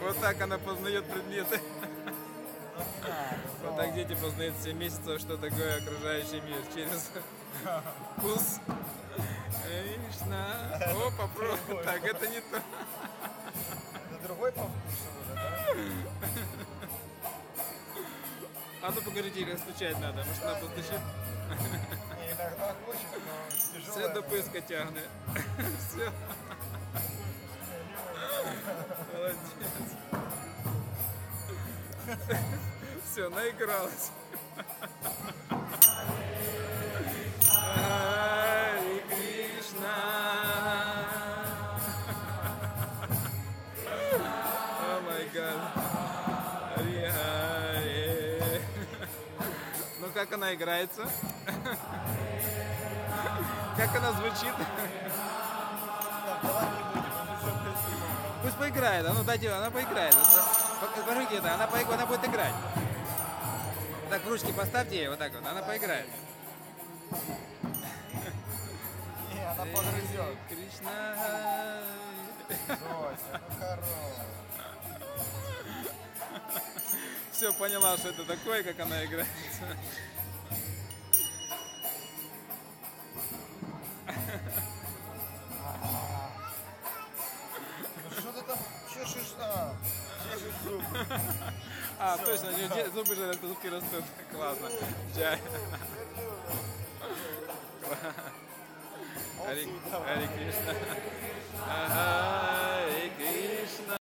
Вот так она познает предметы. Вот так дети познают 7 месяцев, что такое окружающий мир. Через вкус. Видишь, на... О, попробуй. Так, это не то. Это другой по вкусу уже, да? А ну погодите, или стучать надо, может она постучит? Не, иногда хочет, но тяжело. Все до пыска тягнет. Все. Молодец. Все, наигралась. Как она играется? Как она звучит? Пусть поиграет, а ну дайте, она поиграет. Покажите это, она будет играть. Так, в ручки поставьте ей, вот так вот, она поиграет. Не, она погрызет. Кришна. Зося, ну корова. Все, поняла, что это такое, как она играет. Что ты там чешешь? Чешешь зубы. А, точно, зубы же растут. Классно. Харе Кришна. Харе Кришна.